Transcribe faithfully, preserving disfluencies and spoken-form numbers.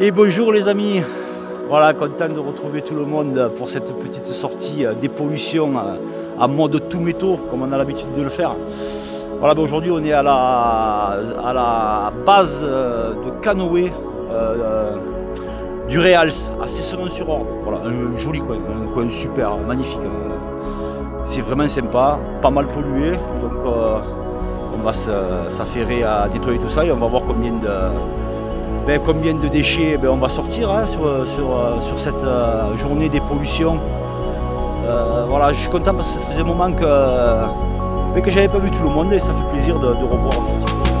Et bonjour les amis, voilà, content de retrouver tout le monde pour cette petite sortie des pollutions en mode tout métaux comme on a l'habitude de le faire. Voilà, ben aujourd'hui on est à la, à la base de canoë euh, du Reals à Cessenon-sur-Orb. Voilà, un joli coin, un coin super, magnifique. C'est vraiment sympa, pas mal pollué, donc euh, on va s'affairer à nettoyer tout ça et on va voir combien de... Ben, combien de déchets ben, on va sortir hein, sur, sur, sur cette euh, journée des pollutions. Euh, voilà, je suis content parce que ça faisait un moment que, ben, que j'avais pas vu tout le monde et ça fait plaisir de, de revoir un petit peu.